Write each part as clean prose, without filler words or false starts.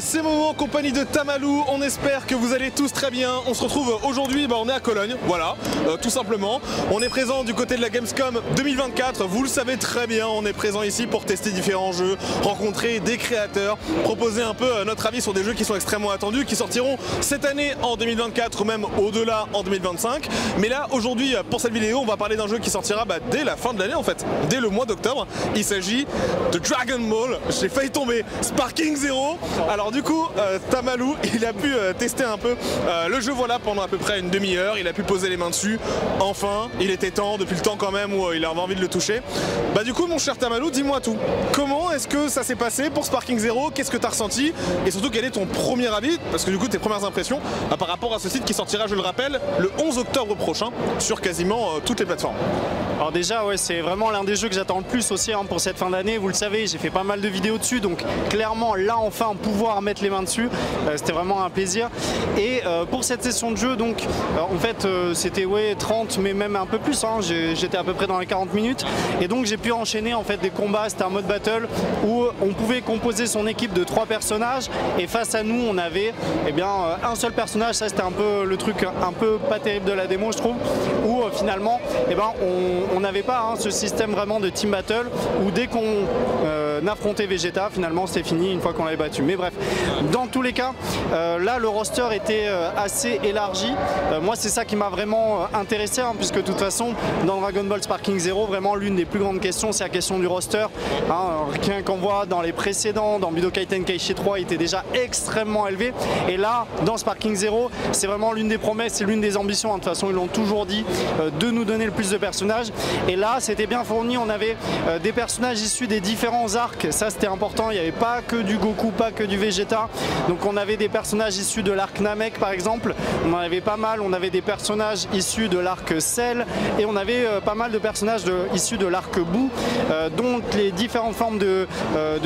c'est Momo en compagnie de Tamalou. On espère que vous allez tous très bien. On se retrouve aujourd'hui, on est à Cologne, voilà, tout simplement. On est présent du côté de la Gamescom 2024, vous le savez très bien, on est présent ici pour tester différents jeux, rencontrer des créateurs, proposer un peu notre avis sur des jeux qui sont extrêmement attendus, qui sortiront cette année en 2024 ou même au-delà en 2025. Mais là, aujourd'hui, pour cette vidéo, on va parler d'un jeu qui sortira dès la fin de l'année en fait, dès le mois d'octobre. Il s'agit de Dragon Ball, j'ai failli tomber, Sparking Zero. Alors du coup, Tamalou, il a pu tester un peu le jeu pendant à peu près une demi-heure, il a pu poser les mains dessus, enfin, il était temps, depuis le temps quand même où il avait envie de le toucher. Du coup, mon cher Tamalou, dis-moi tout. Comment est-ce que ça s'est passé pour Sparking Zero? Qu'est-ce que t'as ressenti? Et surtout, quel est ton premier avis? Parce que du coup, tes premières impressions par rapport à ce site qui sortira, je le rappelle, le 11 octobre prochain sur quasiment toutes les plateformes. Alors déjà, ouais, c'est vraiment l'un des jeux que j'attends le plus aussi pour cette fin d'année. Vous le savez, j'ai fait pas mal de vidéos dessus, donc clairement, là, enfin, pouvoir mettre les mains dessus, c'était vraiment un plaisir. Et pour cette session de jeu, donc, en fait, c'était 30, mais même un peu plus, j'étais à peu près dans les 40 minutes. Et donc, j'ai pu enchaîner en fait des combats, c'était un mode battle où on pouvait composer son équipe de 3 personnages et face à nous, on avait un seul personnage. Ça, c'était un peu le truc un peu pas terrible de la démo, je trouve, où finalement, on n'avait pas ce système vraiment de team battle où dès qu'on affrontait Vegeta, finalement c'était fini une fois qu'on l'avait battu. Mais bref, dans tous les cas, là le roster était assez élargi. Moi c'est ça qui m'a vraiment intéressé, puisque de toute façon dans Dragon Ball Sparking Zero, vraiment l'une des plus grandes questions c'est la question du roster. Rien qu'on voit dans les précédents, dans Budokai Tenkaichi 3, il était déjà extrêmement élevé. Et là, dans Sparking Zero, c'est vraiment l'une des promesses, c'est l'une des ambitions. De toute façon, ils l'ont toujours dit, de nous donner le plus de personnages. Et là, c'était bien fourni. On avait des personnages issus des différents arcs. Ça, c'était important. Il n'y avait pas que du Goku, pas que du Vegeta. Donc, on avait des personnages issus de l'arc Namek, par exemple. On en avait pas mal. On avait des personnages issus de l'arc Cell. Et on avait pas mal de personnages issus de l'arc Bou, dont les différentes formes de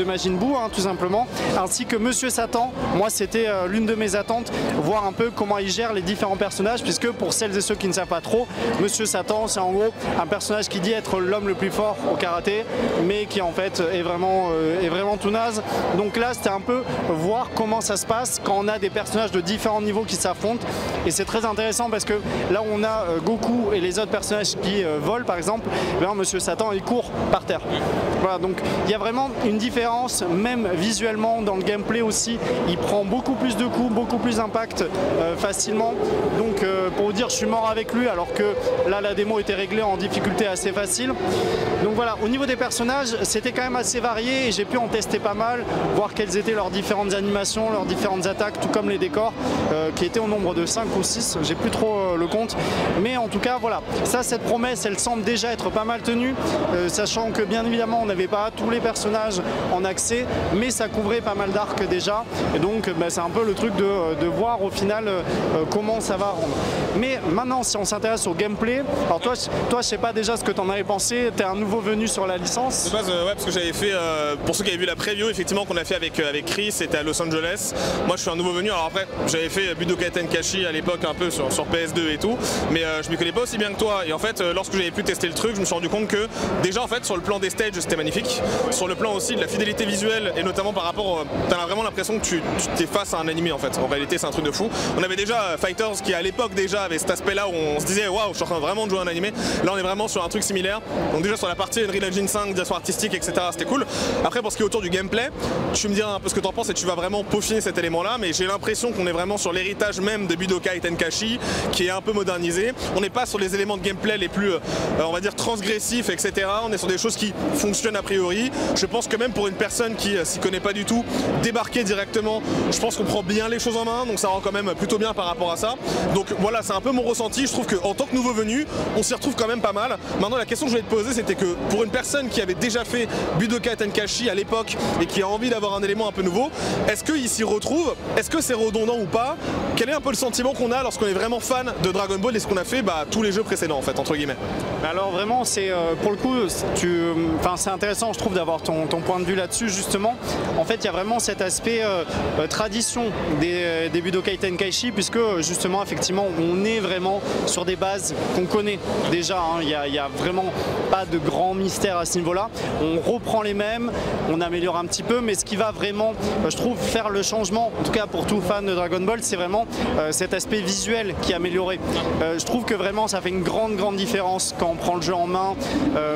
Majin Bou, tout simplement. Ainsi que Monsieur Satan. Moi, c'était l'une de mes attentes. Voir un peu comment il gère les différents personnages. Puisque pour celles et ceux qui ne savent pas trop, Monsieur Satan, c'est en gros un personnage qui dit être l'homme le plus fort au karaté, mais qui en fait est vraiment tout naze. Donc là, c'était un peu voir comment ça se passe quand on a des personnages de différents niveaux qui s'affrontent. Et c'est très intéressant parce que là où on a Goku et les autres personnages qui volent, par exemple, Monsieur Satan, il court par terre. Voilà, donc il y a vraiment une différence, même visuellement, dans le gameplay aussi. Il prend beaucoup plus de coups, beaucoup plus d'impact facilement. Donc pour vous dire, je suis mort avec lui, alors que là, la démo était réglée en difficulté assez facile. Donc voilà, au niveau des personnages, c'était quand même assez varié et j'ai pu en tester pas mal, voir quelles étaient leurs différentes animations, leurs différentes attaques, tout comme les décors qui étaient au nombre de 5 ou 6, j'ai plus trop le compte. Mais en tout cas, voilà, ça, cette promesse, elle semble déjà être pas mal tenue, sachant que bien évidemment, on n'avait pas tous les personnages en accès, mais ça couvrait pas mal d'arcs déjà. Et donc, c'est un peu le truc de voir au final comment ça va rendre. Mais maintenant, si on s'intéresse au gameplay, alors toi, je sais pas déjà ce que t'en avais pensé, t'es un nouveau venu sur la licence. De base, ouais, parce que j'avais fait, pour ceux qui avaient vu la preview, effectivement, qu'on a fait avec Chris, c'était à Los Angeles. Moi, je suis un nouveau venu, alors après, j'avais fait Budokai Tenkaichi à l'époque, un peu sur PS2 et tout, mais je m'y connais pas aussi bien que toi. Et en fait, lorsque j'avais pu tester le truc, je me suis rendu compte que, déjà, en fait, sur le plan des stages, c'était magnifique. Sur le plan aussi de la fidélité visuelle, et notamment par rapport, t'as vraiment l'impression que tu t'es face à un animé, en fait. En réalité, c'est un truc de fou. On avait déjà FighterZ qui, à l'époque, déjà avait cet aspect-là où on se disait, waouh, je suis en train vraiment de jouer un animé. Là, on est vraiment sur un truc similaire. Donc, déjà, sur la partie Unreal Engine 5, direction artistique, etc., c'était cool. Après, pour ce qui est autour du gameplay, tu me diras un peu ce que t'en penses et tu vas vraiment peaufiner cet élément-là. Mais j'ai l'impression qu'on est vraiment sur l'héritage même de Budokai Tenkaichi, qui est un peu modernisé. On n'est pas sur les éléments de gameplay les plus, on va dire, transgressifs, etc. On est sur des choses qui fonctionnent a priori. Je pense que même pour une personne qui s'y connaît pas du tout, débarquer directement, je pense qu'on prend bien les choses en main. Donc, ça rend quand même plutôt bien par rapport à ça. Donc, voilà, c'est un peu mon ressenti. Je trouve qu'en tant que nouveau venu, on s'y retrouve quand même pas mal. Maintenant, la question que je voulais te poser, c'était que pour une personne qui avait déjà fait Budokai Tenkaichi à l'époque et qui a envie d'avoir un élément un peu nouveau, est-ce qu'il s'y retrouve? Est-ce que c'est redondant ou pas? Quel est un peu le sentiment qu'on a lorsqu'on est vraiment fan de Dragon Ball et ce qu'on a fait tous les jeux précédents, en fait, entre guillemets? Alors vraiment, c'est pour le coup, c'est intéressant, je trouve, d'avoir ton point de vue là-dessus, justement. En fait, il y a vraiment cet aspect tradition des Budokai Tenkaichi, puisque justement, effectivement, on est vraiment sur des bases qu'on connaît déjà. Il n'y a vraiment pas de grand mystère à ce niveau-là. On reprend les mêmes, on améliore un petit peu, mais ce qui va vraiment, je trouve, trouve faire le changement, en tout cas pour tout fan de Dragon Ball, c'est vraiment cet aspect visuel qui est amélioré. Je trouve que vraiment ça fait une grande différence quand on prend le jeu en main,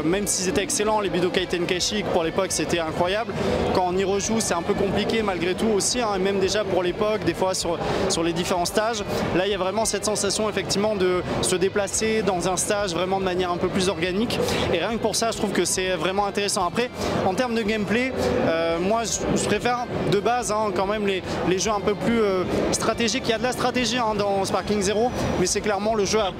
même s'ils étaient excellents, les Budokai Tenkaichi pour l'époque c'était incroyable, quand on y rejoue c'est un peu compliqué malgré tout aussi, hein, même déjà pour l'époque, des fois sur les différents stages, là il y a vraiment cette sensation effectivement de se déplacer dans un stage vraiment de manière un peu plus organique, et rien que pour ça je trouve que c'est vraiment intéressant. Après en termes de gameplay, moi je préfère de base hein, quand même les jeux un peu plus stratégiques. Il y a de la stratégie hein, dans Sparking Zero, mais c'est clairement le jeu à...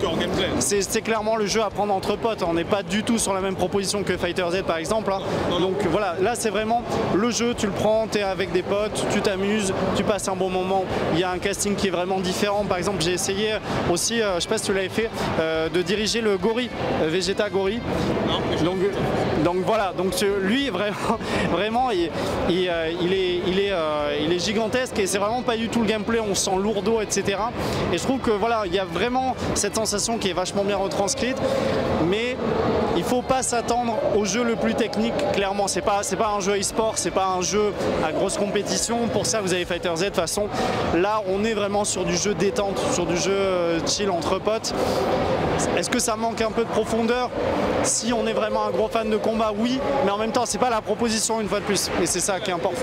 c'est clairement le jeu à prendre entre potes, on n'est pas du tout sur la même proposition que FighterZ par exemple hein. Donc voilà, là c'est vraiment le jeu, tu le prends, tu es avec des potes, tu t'amuses, tu passes un bon moment. Il y a un casting qui est vraiment différent, par exemple j'ai essayé aussi, je sais pas si tu l'avais fait, de diriger le gorille, Vegeta gorille. Donc voilà, donc lui vraiment il est gigantesque et c'est vraiment pas du tout le gameplay, on se sent lourdeau etc. Et je trouve que voilà, il y a vraiment cette sensation qui est vachement bien retranscrite, mais il faut pas s'attendre au jeu le plus technique, clairement c'est pas un jeu e-sport, c'est pas un jeu à grosse compétition, pour ça vous avez FighterZ de toute façon. Là on est vraiment sur du jeu détente, sur du jeu chill entre potes. Est-ce que ça manque un peu de profondeur? Si on est vraiment un gros fan de combat, oui, mais en même temps c'est pas la proposition une fois de plus, et c'est ça qui est important.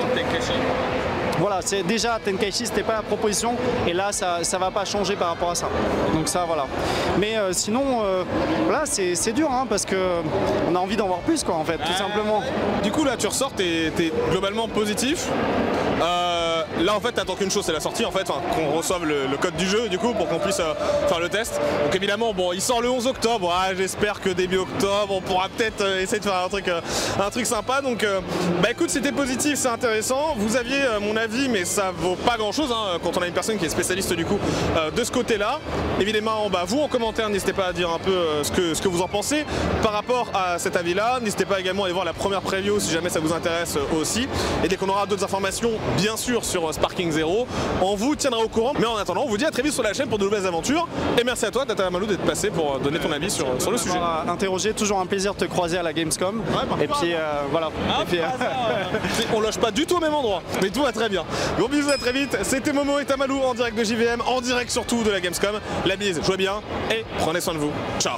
Voilà, c'est déjà Tenkaichi, c'était pas la proposition, et là ça va pas changer par rapport à ça. Donc ça voilà. Mais sinon, voilà, c'est dur hein, parce que on a envie d'en voir plus quoi en fait, tout simplement. Du coup là tu ressors, t'es globalement positif. Là en fait t'attends qu'une chose, c'est la sortie en fait, qu'on reçoive le code du jeu du coup pour qu'on puisse faire le test. Donc évidemment bon, il sort le 11 octobre, ah, j'espère que début octobre on pourra peut-être essayer de faire un truc sympa. Donc bah écoute, c'était positif, c'est intéressant, vous aviez mon avis mais ça vaut pas grand chose hein, quand on a une personne qui est spécialiste du coup de ce côté là. Évidemment bah, vous en commentaire n'hésitez pas à dire un peu ce que vous en pensez par rapport à cet avis là, n'hésitez pas également à aller voir la première preview si jamais ça vous intéresse aussi, et dès qu'on aura d'autres informations bien sûr sur Sparking Zero, on vous tiendra au courant. Mais en attendant, on vous dit à très vite sur la chaîne pour de nouvelles aventures. Et merci à toi, Tamalou, d'être passé pour donner ton avis sur le sujet. Interrogé, toujours un plaisir de te croiser à la Gamescom. Ouais, et puis voilà. Ah, et puis, on loge pas du tout au même endroit. Mais tout va très bien. Gros bisous, à très vite. C'était Momo et Tamalou en direct de JVM, en direct surtout de la Gamescom. La bise, jouez bien et prenez soin de vous. Ciao.